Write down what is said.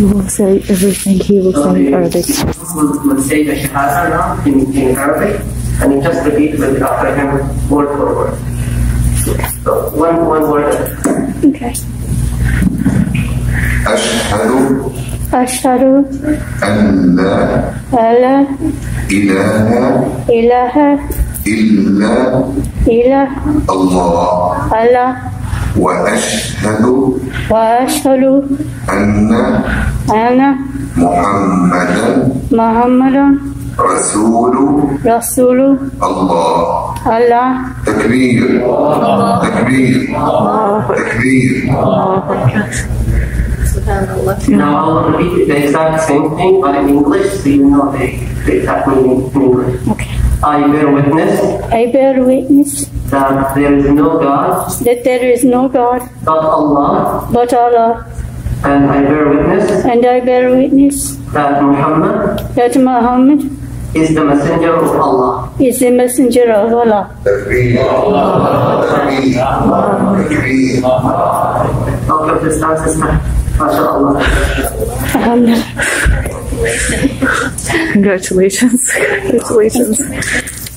He will say everything, he will say in Arabic. Will say the Shahazar now in Arabic, and you just repeat with after him word for word. So one word. Okay. Ashhadu an la ilaha illa Allah. وأشهد أن محمدا رسول الله تكبير Now I'll repeat the exact same thing but in English, so you know the exact meaning in English. Okay. I bear witness that there is no God. But Allah. And I bear witness. That Muhammad is the messenger of Allah. Okay, this time is MashaAllah. Alhamdulillah. Congratulations.